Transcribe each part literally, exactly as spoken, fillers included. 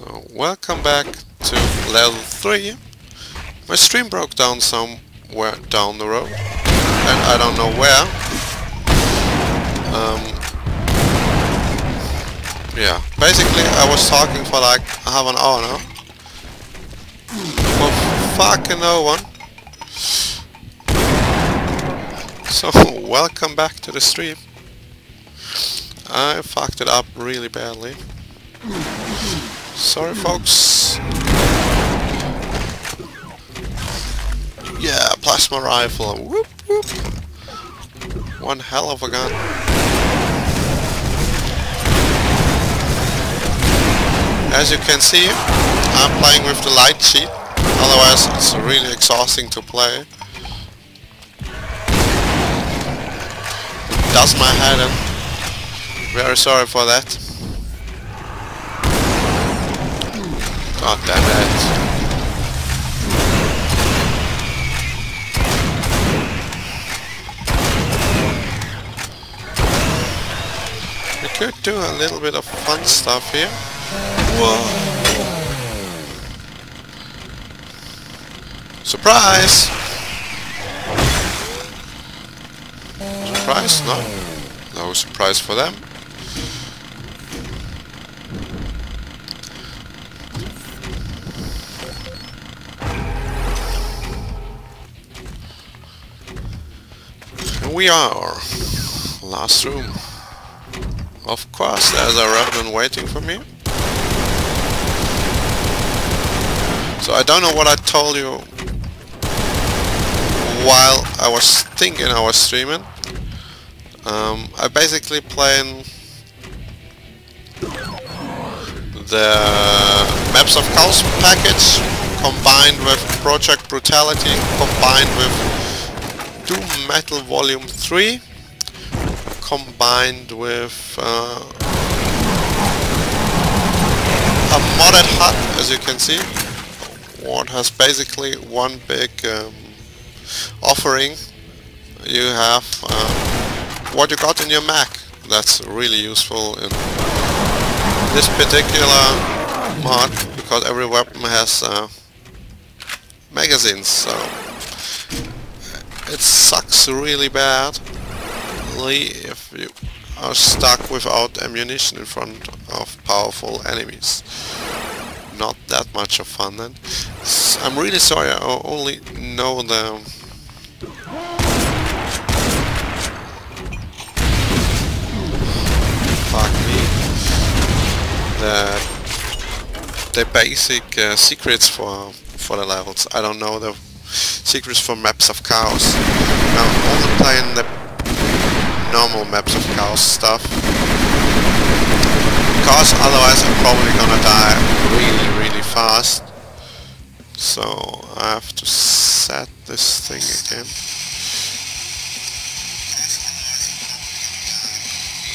So, welcome back to level three. My stream broke down somewhere down the road, and I don't know where. Um, yeah, basically I was talking for like half an hour now. For fucking no one. So, welcome back to the stream. I fucked it up really badly. Sorry, folks. Yeah, plasma rifle. Whoop, whoop. One hell of a gun. As you can see, I'm playing with the light sheet. Otherwise, it's really exhausting to play. It does my head in. Very sorry for that. God damn it. We could do a little bit of fun stuff here. Whoa. Surprise! Surprise? No. No surprise for them. We are. Last room. Of course, there's a revenant waiting for me. So I don't know what I told you while I was thinking I was streaming. Um, I basically playing the Maps of Chaos package combined with Project Brutality combined with Metal Volume three combined with uh, a modded hut, as you can see, what has basically one big um, offering. You have uh, what you got in your Mac. That's really useful in this particular mod because every weapon has uh, magazines. So it sucks really badly if you are stuck without ammunition in front of powerful enemies. Not that much of fun then. I'm really sorry, I only know the fuck me. The the basic uh, secrets for for the levels. I don't know the secrets for Maps of Chaos. Now I'm only playing the normal Maps of Chaos stuff, because otherwise I'm probably gonna die really really fast. So I have to set this thing again.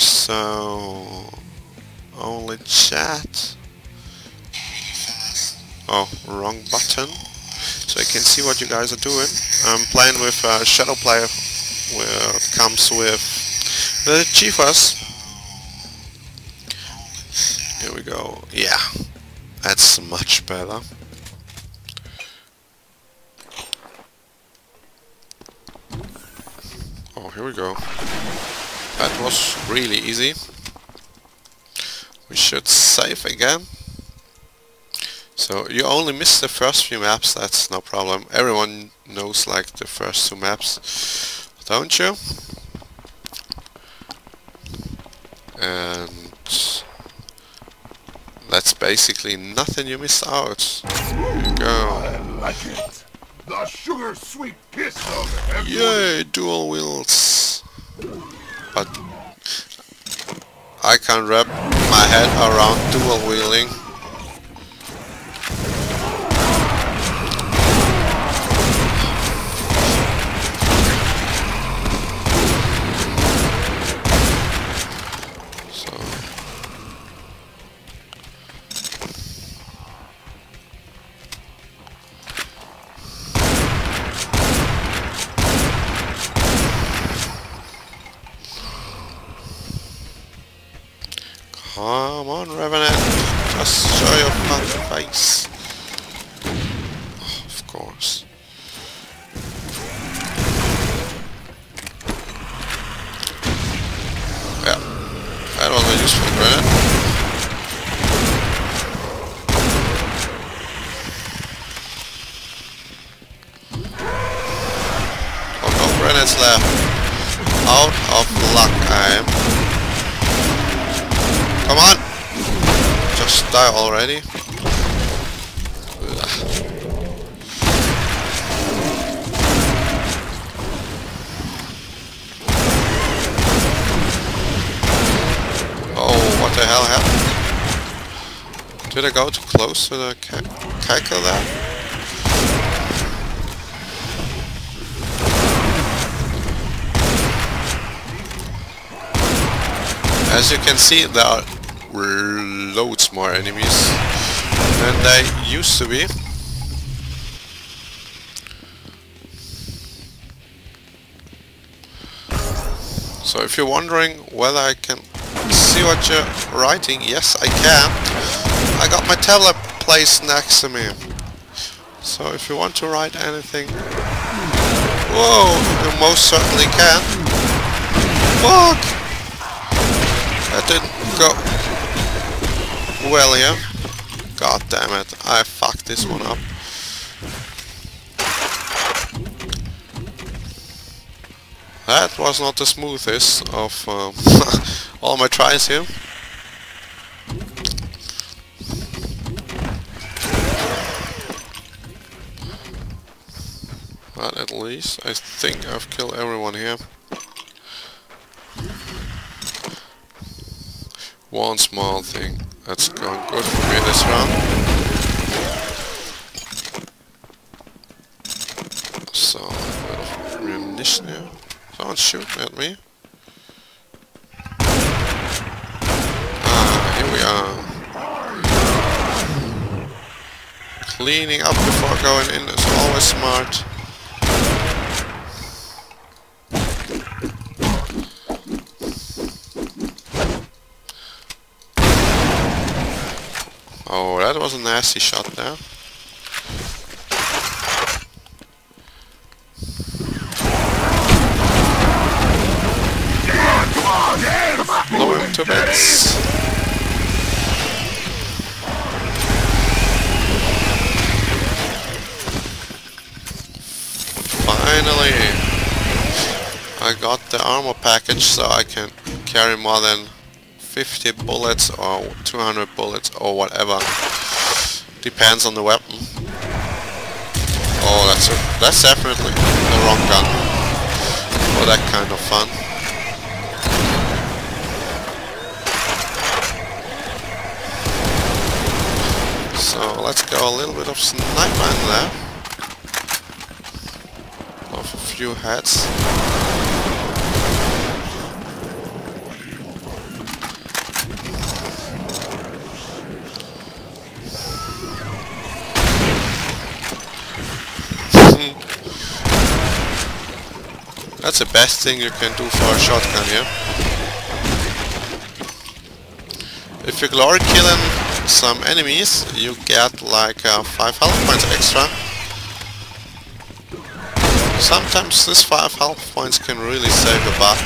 So only chat. Oh, wrong button. So I can see what you guys are doing. I'm playing with uh, Shadow Player, where it comes with the Chiefers. Here we go. Yeah, that's much better. Oh, here we go. That was really easy. We should save again. So you only miss the first few maps, that's no problem. Everyone knows like the first two maps, don't you? And that's basically nothing you miss out. Here you go. I like it. The sugar sweet piss of everyone. Yay, dual wheels. But I can't wrap my head around dual wheeling. Come on, revenant! Just show your funny face. Oh, of course. Yeah, that was a useful grenade. Minutes left. Out of luck I am. Come on! Just die already. Oh, what the hell happened? Did I go too close to the Caco there? As you can see, there are loads more enemies than they used to be. So if you're wondering whether I can see what you're writing, yes I can. I got my tablet placed next to me. So if you want to write anything, whoa, you most certainly can. Fuck! That didn't go well here. God damn it, I fucked this one up. That was not the smoothest of uh, all my tries here. But at least I think I've killed everyone here. One small thing that's going good for me this round. So, a bit of ammunition here. Someone's shooting at me. Ah, here we are. Cleaning up before going in is always smart. Oh, that was a nasty shot there. Blow him to bits. Finally, I got the armor package so I can carry more than fifty bullets or two hundred bullets or whatever. Depends on the weapon. Oh, that's a, that's definitely the wrong gun for that kind of fun. So let's go a little bit of sniper in there. Off a few heads. That's the best thing you can do for a shotgun here. If you glory killing some enemies, you get like uh, five health points extra. Sometimes these five health points can really save your butt.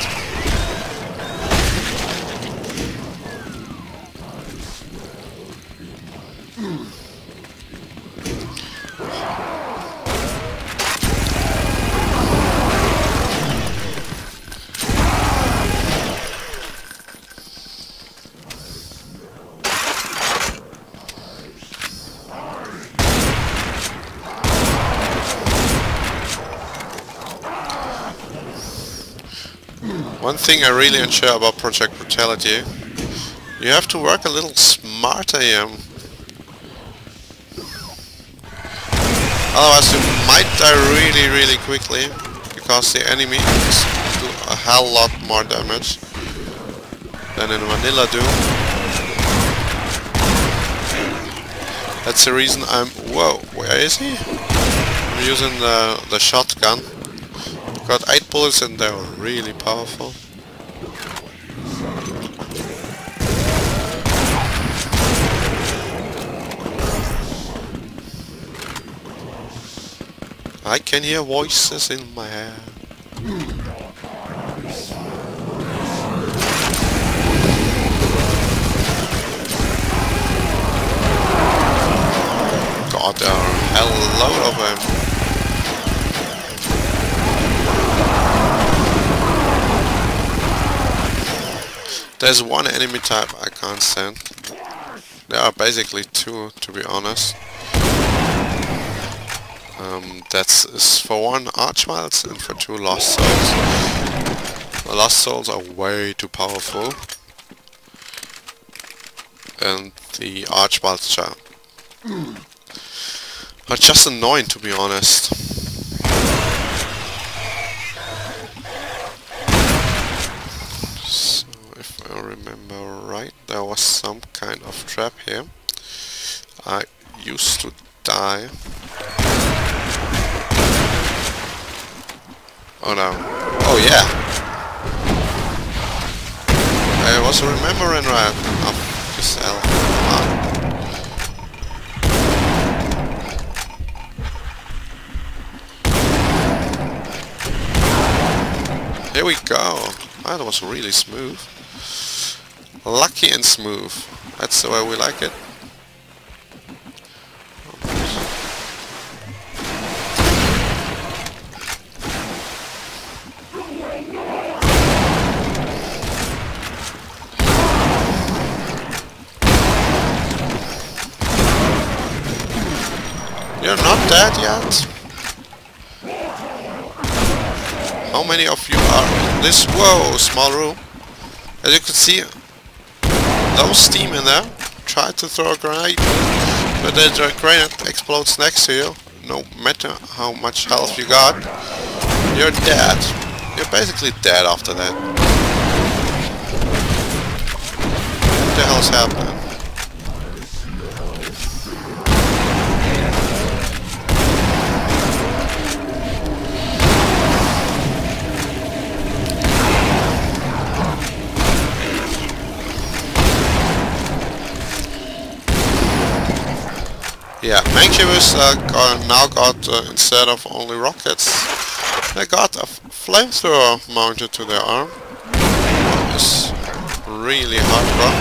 One thing I really unsure about Project Brutality, you have to work a little smarter here. Otherwise you might die really really quickly, because the enemies do a hell lot more damage than in vanilla do. That's the reason I'm... Whoa, where is he? I'm using the, the shotgun. Got eight bullets and they were really powerful. I can hear voices in my head. God, there are a lot of them. There's one enemy type I can't stand. There are basically two, to be honest. Um, that's is for one Archviles and for two Lost Souls. The Lost Souls are way too powerful, and the Archviles are just annoying, to be honest. So if I remember right, there was some kind of trap here. I used to die. Oh no. Oh yeah! I was remembering right up this L. Ah. Here we go! Ah, that was really smooth. Lucky and smooth. That's the way we like it. You're not dead yet? How many of you are in this? Whoa, small room. As you can see, those steam in there. Try to throw a grenade, but the grenade explodes next to you. No matter how much health you got, you're dead. You're basically dead after that. What the hell's happening? Yeah, mancubus uh, got, now got, uh, instead of only rockets, they got a flamethrower mounted to their arm. It's really hardcore.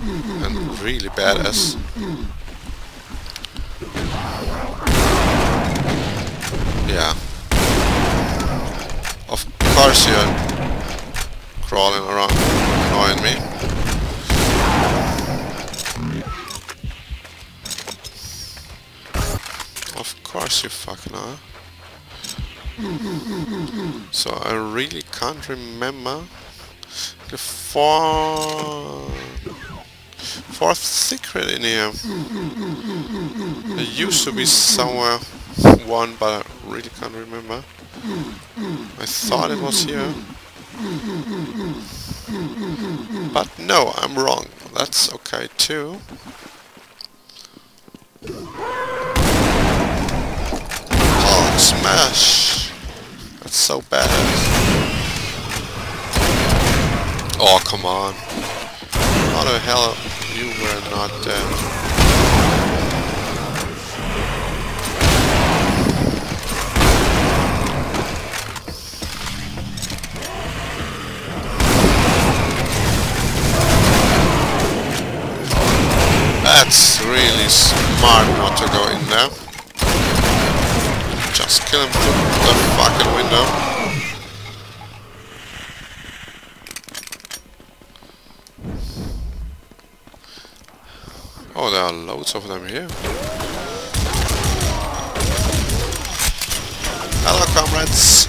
And really badass. Yeah. Of course you're crawling around annoying me. Of course you fucking are. So I really can't remember the four fourth secret in here. It used to be somewhere one, but I really can't remember. I thought it was here, but no, I'm wrong. That's okay too. Smash! That's so bad. Oh, come on. How the hell you were not dead? That's really smart not to go in there. Just kill him through the fucking window. Oh, there are loads of them here. Hello, comrades.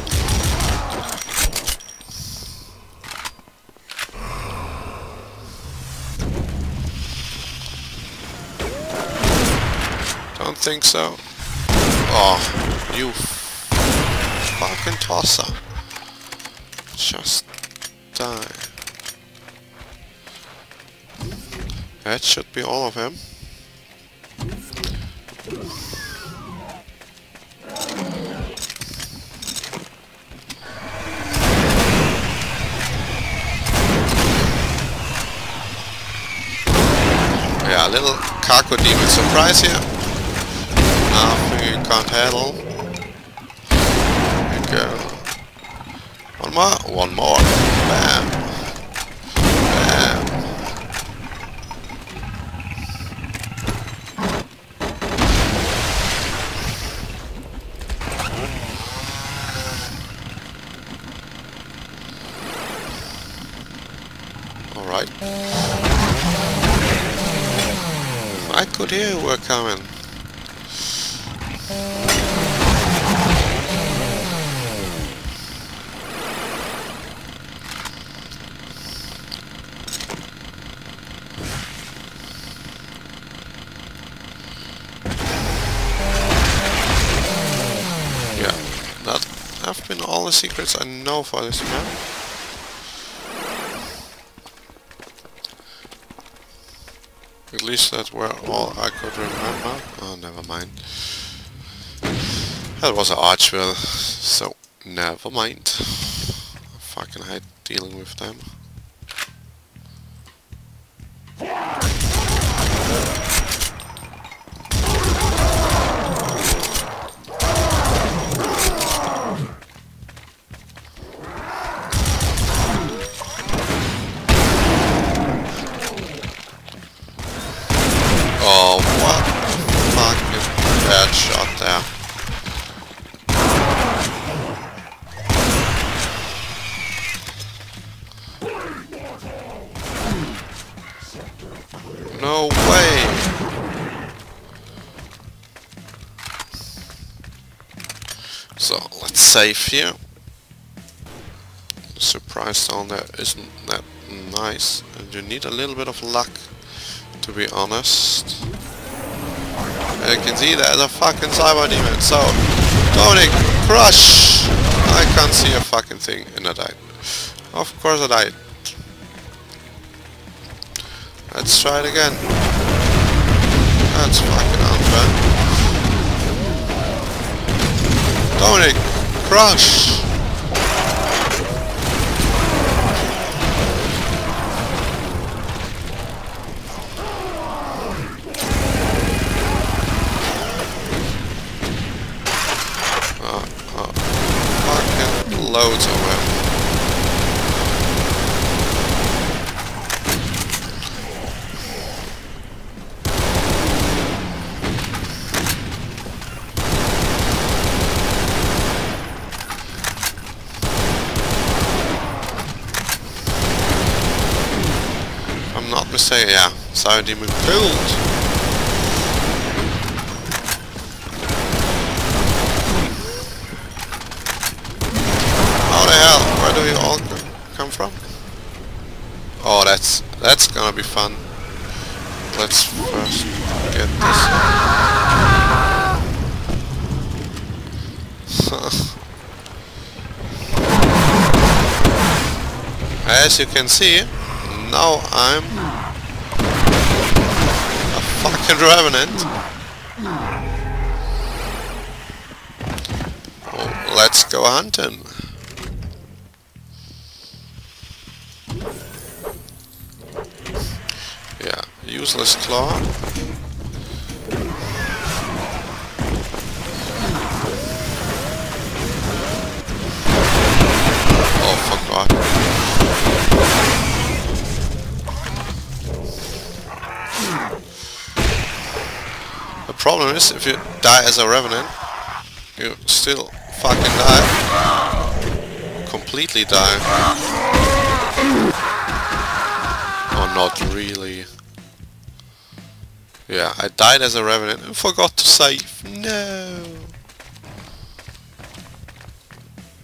Don't think so. Oh. You fucking tosser. Just die. That should be all of him. Yeah, a little Cacodemon surprise here. nothing, can't handle. There we go. One more, one more. Bam. Bam. Alright. I could hear you were coming. Yeah, that have been all the secrets I know for this map. At least that were all I could remember. Oh, never mind. That was an Archvile, so never mind. I fucking hate dealing with them. No way! So, let's save here. The surprise down there isn't that nice. And you need a little bit of luck, to be honest. And you can see there's a fucking cyber demon. So, Dominic, crush! I can't see a fucking thing. And I died. Of course I died. Let's try it again. That's fucking unfair. Dominic, crush! Oh, oh. Fucking loads of them. Say yeah, cyber demon killed. How the hell? Where do you all come from? Oh, that's that's gonna be fun. Let's first get this. As you can see, now I'm fucking revenant. Well, let's go hunting. Yeah, useless claw. Problem is, if you die as a revenant, you still fucking die. Completely die. Or not really. Yeah, I died as a revenant and forgot to save. No!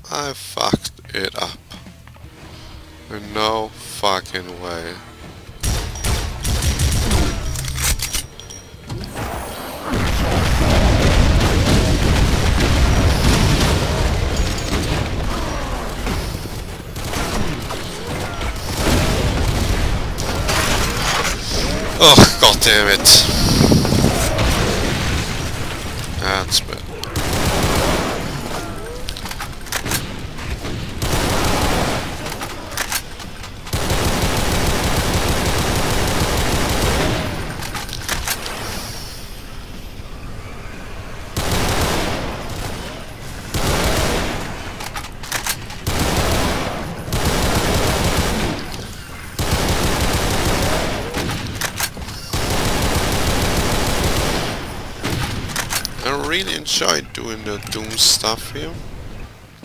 I fucked it up. In no fucking way. Oh, god damn it. That's bad. really enjoyed doing the Doom stuff here.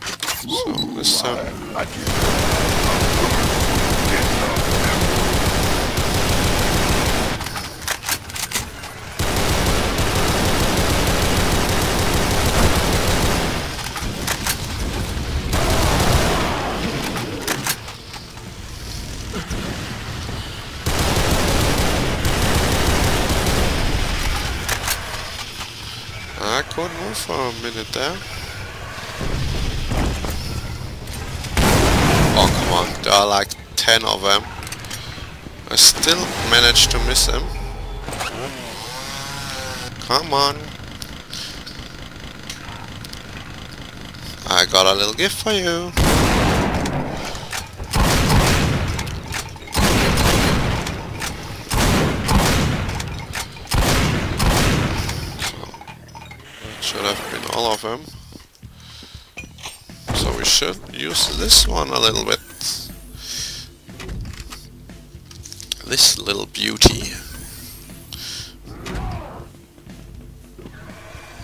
So this time... I couldn't move for a minute there. Oh, come on, there are like ten of them. I still managed to miss them. Come on. I got a little gift for you. Should have been all of them. So we should use this one a little bit. This little beauty.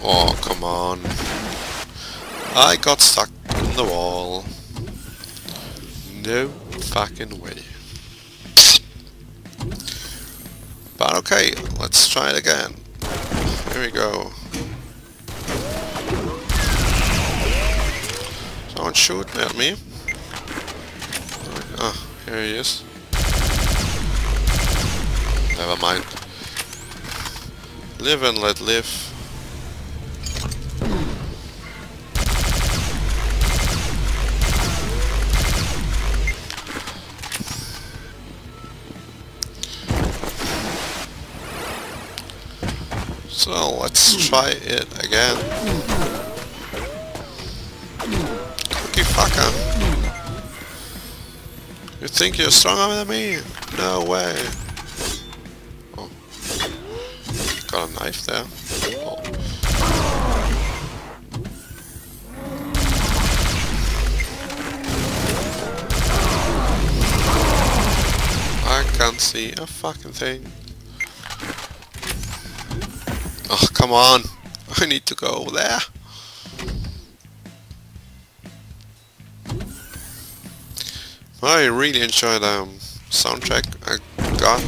Oh, come on. I got stuck in the wall. No fucking way. But okay, let's try it again. Here we go. Don't shoot at me. Ah, oh, here he is. Never mind. Live and let live. So let's try it again. Fucker. You think you're stronger than me? No way. Oh. Got a knife there. Oh. I can't see a fucking thing. Oh, come on. I need to go over there. I really enjoyed the um, soundtrack I got.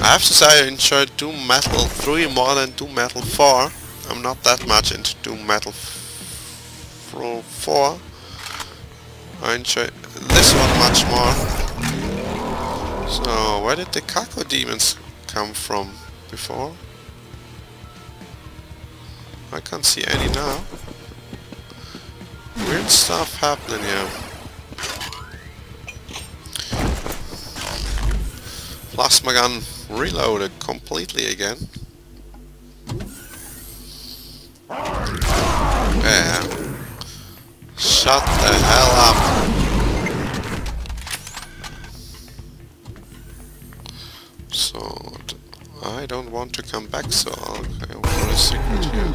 I have to say I enjoyed Doom Metal three more than Doom Metal four. I'm not that much into Doom Metal four. I enjoyed this one much more. So, where did the Cacodemons come from before? I can't see any now. Weird stuff happening here. Plasma gun reloaded completely again. Yeah. Shut the hell up. So, I don't want to come back, so I'll go for a secret here.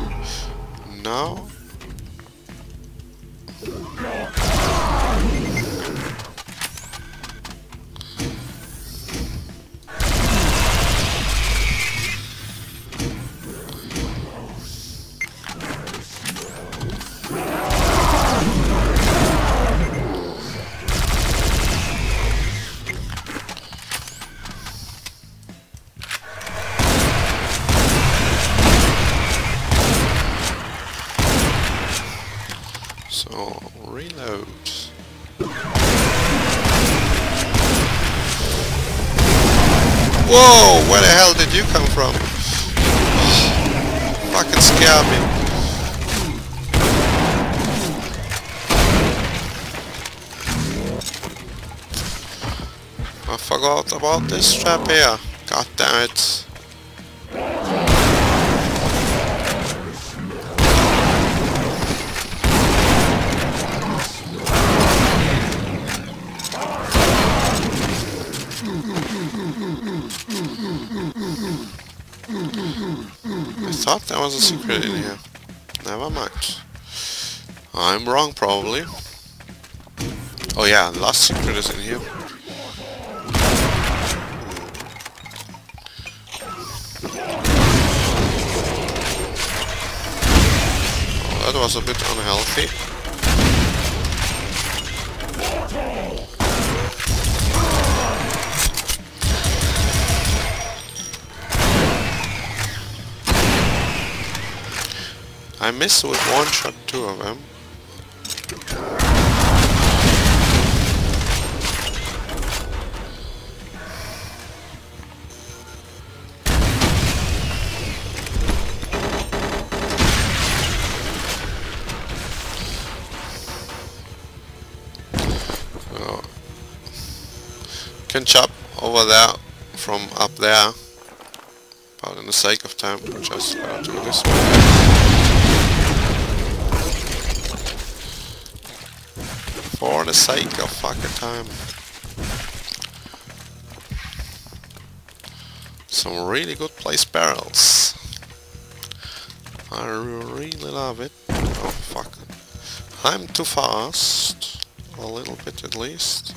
Now. So, reload. Whoa! Where the hell did you come from? Oh, fucking scared me. I forgot about this trap here. God damn it. I thought there was a secret in here. Never mind. I'm wrong, probably. Oh yeah, the last secret is in here. that was a bit unhealthy. I missed with one shot two of them. Can chop over there from up there, but in the sake of time we'll just uh, do this one. For the sake of fucking time. Some really good place barrels. I really love it. Oh fuck. I'm too fast. A little bit at least.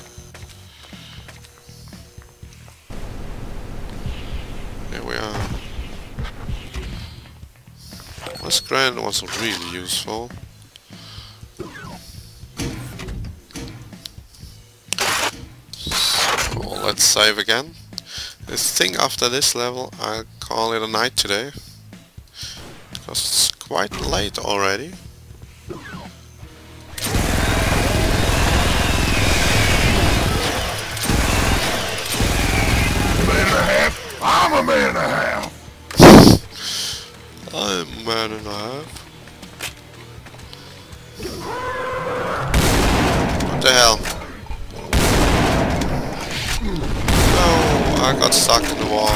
This grenade was really useful. So let's save again. I think after this level I'll call it a night today, because it's quite late already. I'm a man and a half. I'm a man and a half. What the hell? No, I got stuck in the wall.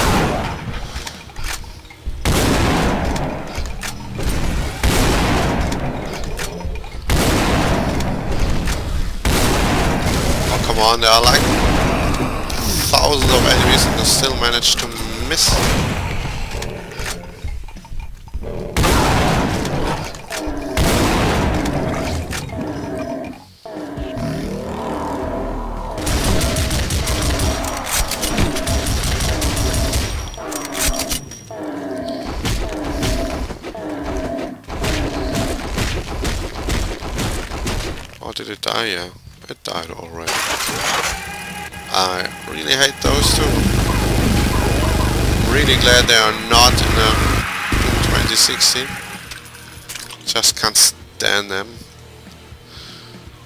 Oh come on, there are like thousands of enemies and I still managed to miss. Did it die? Yeah, it died already. I really hate those two. Really glad they are not in um, twenty sixteen. Just can't stand them.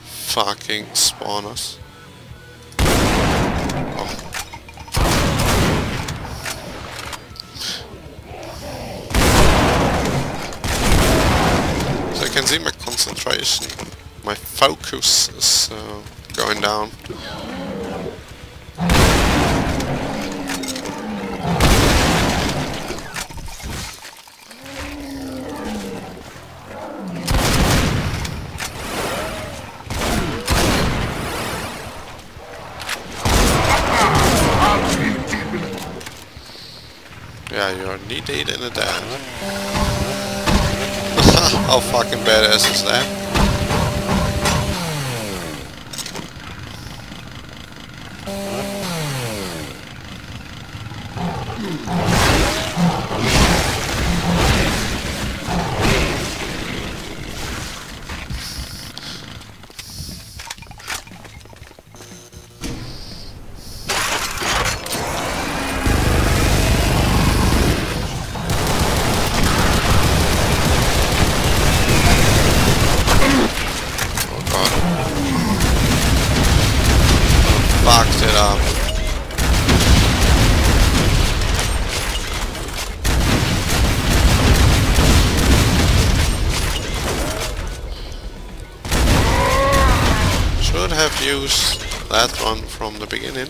Fucking spawners. Oh. So you can see my concentration. My focus is uh, going down. Yeah, you're needed in a dam. How fucking badass is that? Use that one from the beginning.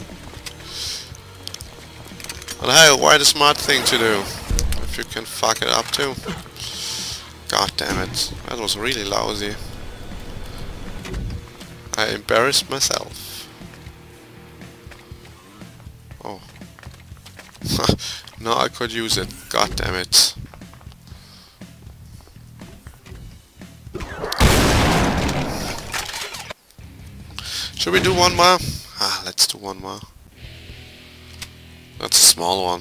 And hey, why the smart thing to do? If you can fuck it up too. God damn it. That was really lousy. I embarrassed myself. Oh. Now I could use it. God damn it. Should we do one more? Ah, let's do one more. That's a small one.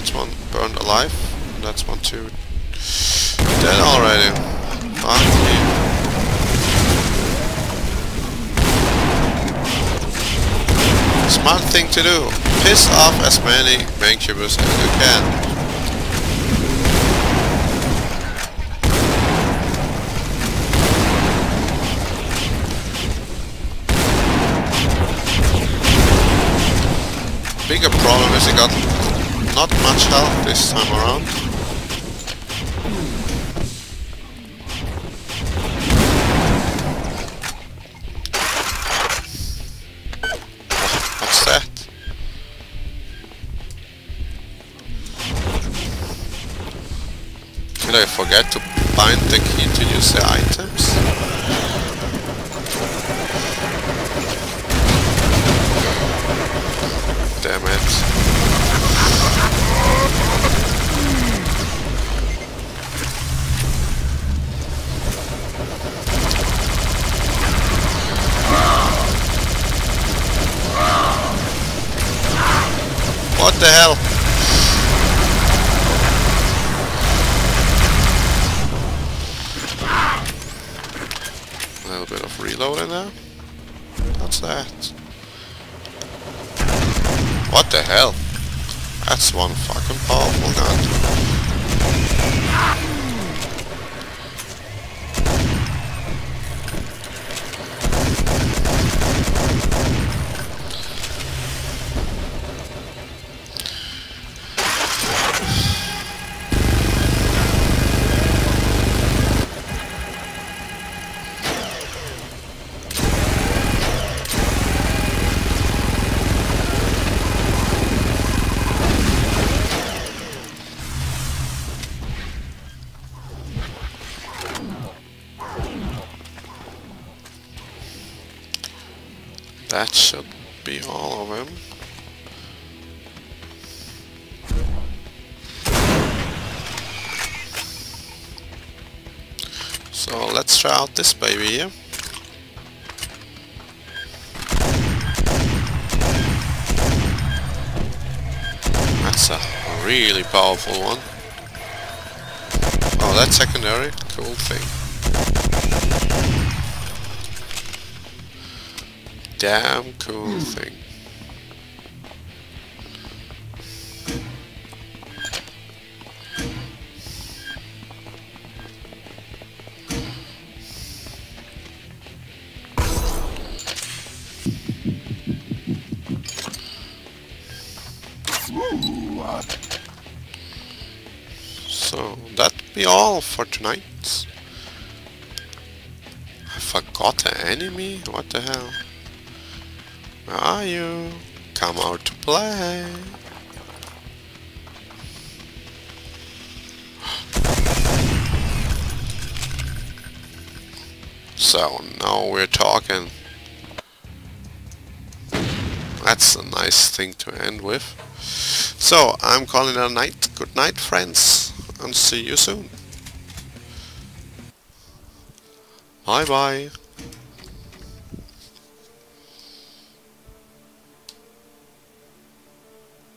that's one burned alive. And that's one too dead already. Finally. Smart thing to do. Piss off as many mancubus as you can. Bigger problem is he got not much health this time around. Did I forget to bind the key to use the items? Damn it. What the hell? Reload in there? What's that? What the hell? That's one fucking powerful gun. That should be all of them. So let's try out this baby here. That's a really powerful one. Oh, that's secondary. Cool thing. Damn cool thing. So that be all for tonight. I forgot an enemy? What the hell? Where are you? Come out to play. So now we're talking. That's a nice thing to end with. So I'm calling it a night. Good night, friends, and see you soon. Bye bye.